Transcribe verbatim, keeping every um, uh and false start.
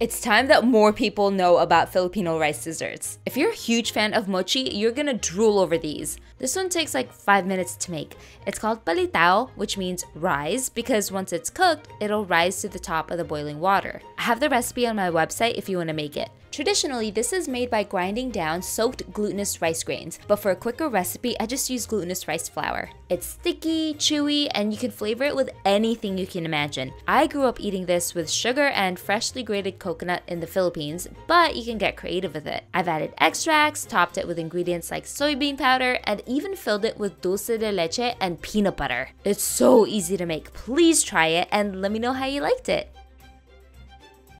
It's time that more people know about Filipino rice desserts. If you're a huge fan of mochi, you're gonna drool over these. This one takes like five minutes to make. It's called palitaw, which means rise, because once it's cooked, it'll rise to the top of the boiling water. I have the recipe on my website if you wanna make it. Traditionally, this is made by grinding down soaked glutinous rice grains, but for a quicker recipe, I just use glutinous rice flour. It's sticky, chewy, and you can flavor it with anything you can imagine. I grew up eating this with sugar and freshly grated coconut in the Philippines, but you can get creative with it. I've added extracts, topped it with ingredients like soybean powder, and even filled it with dulce de leche and peanut butter. It's so easy to make. Please try it and let me know how you liked it.